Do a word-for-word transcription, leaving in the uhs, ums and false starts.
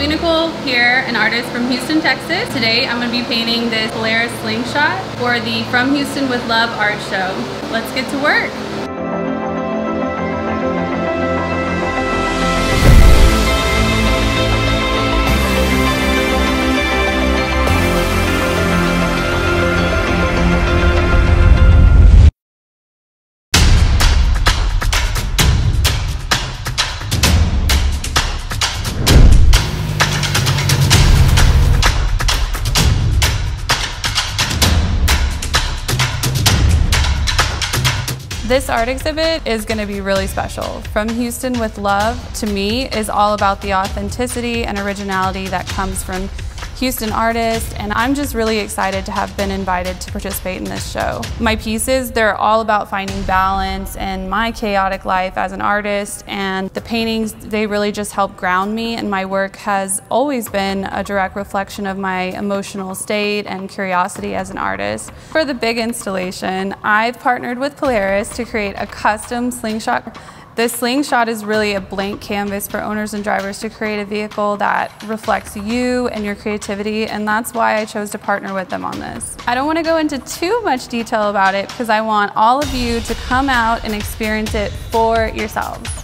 Shelbi Nicole here, an artist from Houston, Texas. Today I'm going to be painting this Polaris Slingshot for the From Houston with Love art show. Let's get to work! This art exhibit is going to be really special. From Houston with Love, to me, is all about the authenticity and originality that comes from Houston artists, and I'm just really excited to have been invited to participate in this show. My pieces, they're all about finding balance in my chaotic life as an artist, and the paintings, they really just help ground me, and my work has always been a direct reflection of my emotional state and curiosity as an artist. For the big installation, I've partnered with Polaris to create a custom slingshot. This slingshot is really a blank canvas for owners and drivers to create a vehicle that reflects you and your creativity, and that's why I chose to partner with them on this. I don't want to go into too much detail about it because I want all of you to come out and experience it for yourselves.